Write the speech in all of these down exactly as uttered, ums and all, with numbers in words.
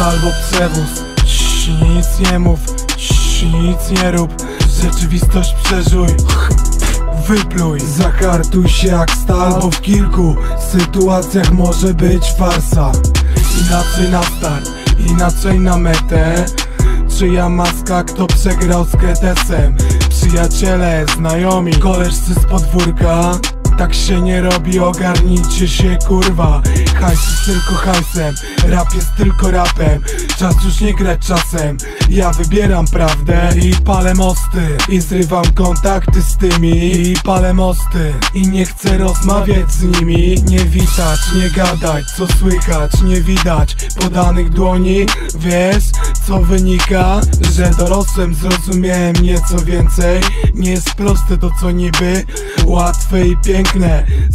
albo przewóz. Ciii, nic nie mów, ciii, nic nie rób. Rzeczywistość przeżuj, wypluj. Zakartuj się jak stal, bo w kilku sytuacjach może być farsa. Inaczej na start, inaczej na metę. Czyja maska, kto przegrał z G T S-em? Przyjaciele, znajomi, koleżcy z podwórka. Tak się nie robi, ogarnijcie się kurwa. Hajs jest tylko hajsem, rap jest tylko rapem. Czas już nie grać czasem, ja wybieram prawdę. I palę mosty, i zrywam kontakty z tymi. I palę mosty, i nie chcę rozmawiać z nimi. Nie witać, nie gadać, co słychać, nie widać podanych dłoni. Wiesz, co wynika? Że dorosłem zrozumiałem nieco więcej. Nie jest proste to co niby łatwe i piękne.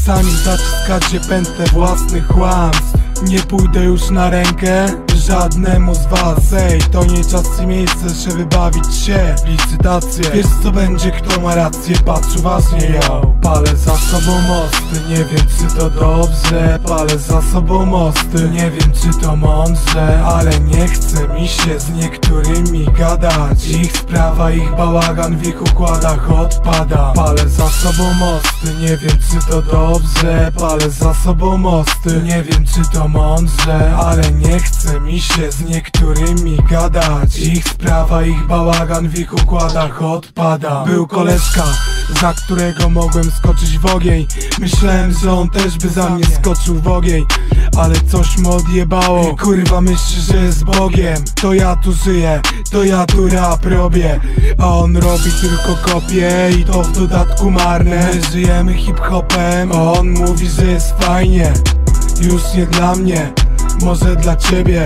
Sami zaciskacie pętlę własnych kłamstw. Nie pójdę już na rękę żadnemu z was. Ej, to nie czas i miejsce, żeby bawić się w licytacje. Wiesz co będzie, kto ma rację, patrz uważnie, ja. Palę za sobą mosty, nie wiem czy to dobrze. Palę za sobą mosty, nie wiem czy to mądrze. Ale nie chce mi się z niektórymi gadać. Ich sprawa, ich bałagan, w ich układach odpada. Palę za sobą mosty, nie wiem czy to dobrze. Palę za sobą mosty, nie wiem czy to mądrze. Ale nie chce mi się z niektórymi gadać. Ich sprawa, ich bałagan, w ich układach odpada. Był koleżka, za którego mogłem skoczyć w ogień. Myślałem, że on też by za mnie skoczył w ogień. Ale coś mu odjebało. I kurwa myśli, że jest Bogiem. To ja tu żyję, to ja tu rap robię. A on robi tylko kopie i to w dodatku marne. My żyjemy hip-hopem, a on mówi, że jest fajnie. Już nie dla mnie, może dla ciebie.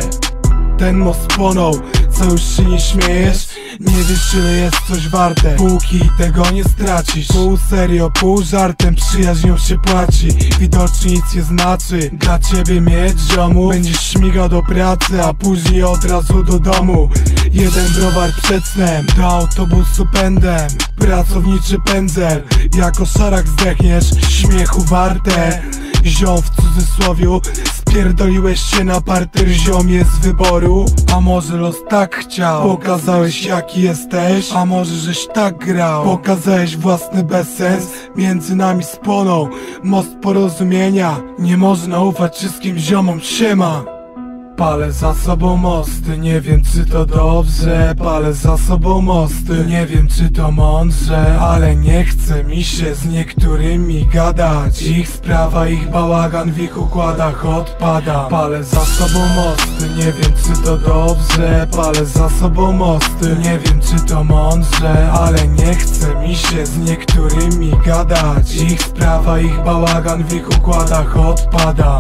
Ten most płonął, co już się nie śmiejesz? Nie wiesz ile jest coś warte, póki tego nie stracisz. Pół serio, pół żartem, przyjaźnią się płaci. Widocznie nic nie znaczy, dla ciebie mieć ziomu. Będziesz śmigał do pracy, a później od razu do domu. Jeden browar przed snem, do autobusu pędem. Pracowniczy pędzel, jako szarak zdechniesz. Śmiechu warte, ziom w cudzysłowiu. Pierdoliłeś się na parter, ziomie z wyboru. A może los tak chciał, pokazałeś jaki jesteś. A może żeś tak grał, pokazałeś własny bezsens. Między nami spłonął most porozumienia. Nie można ufać wszystkim ziomom, siema. Palę za sobą mosty, nie wiem czy to dobrze. Palę za sobą mosty, nie wiem czy to mądrze. Ale nie chce mi się z niektórymi gadać. Ich sprawa, ich bałagan, w ich układach odpada. Palę za sobą mosty, nie wiem czy to dobrze. Palę za sobą mosty, nie wiem czy to mądrze. Ale nie chce mi się z niektórymi gadać. Ich sprawa, ich bałagan, w ich układach odpada.